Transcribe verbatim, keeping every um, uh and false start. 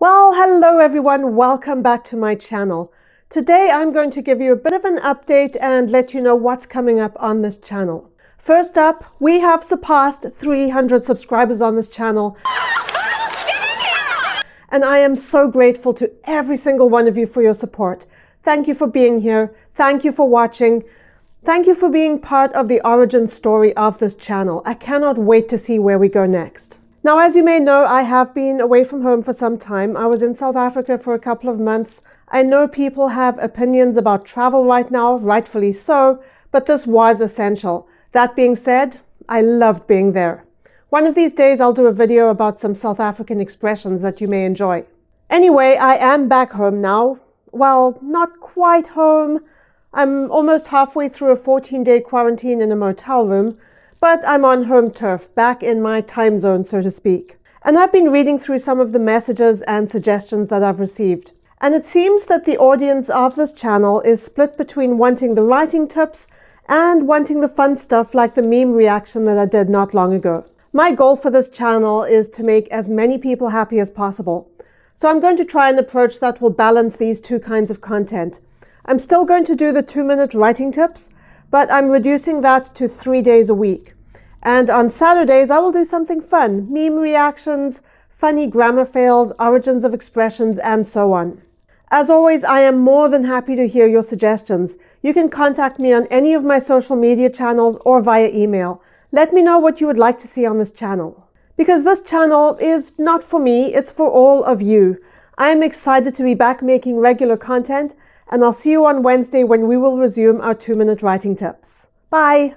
Well, hello everyone, welcome back to my channel. Today I'm going to give you a bit of an update and let you know what's coming up on this channel. First up, we have surpassed three hundred subscribers on this channel. And I am so grateful to every single one of you for your support. Thank you for being here. Thank you for watching. Thank you for being part of the origin story of this channel. I cannot wait to see where we go next. Now, as you may know, I have been away from home for some time. I was in South Africa for a couple of months. I know people have opinions about travel right now, rightfully so, but this was essential. That being said, I loved being there. One of these days, I'll do a video about some South African expressions that you may enjoy. Anyway, I am back home now. Well, not quite home. I'm almost halfway through a fourteen day quarantine in a motel room, but I'm on home turf, back in my time zone, so to speak. And I've been reading through some of the messages and suggestions that I've received. And it seems that the audience of this channel is split between wanting the writing tips and wanting the fun stuff like the meme reaction that I did not long ago. My goal for this channel is to make as many people happy as possible. So I'm going to try an approach that will balance these two kinds of content. I'm still going to do the two minute writing tips, but I'm reducing that to three days a week. And on Saturdays, I will do something fun. Meme reactions, funny grammar fails, origins of expressions, and so on. As always, I am more than happy to hear your suggestions. You can contact me on any of my social media channels or via email. Let me know what you would like to see on this channel. Because this channel is not for me, it's for all of you. I am excited to be back making regular content, and I'll see you on Wednesday when we will resume our two minute writing tips. Bye!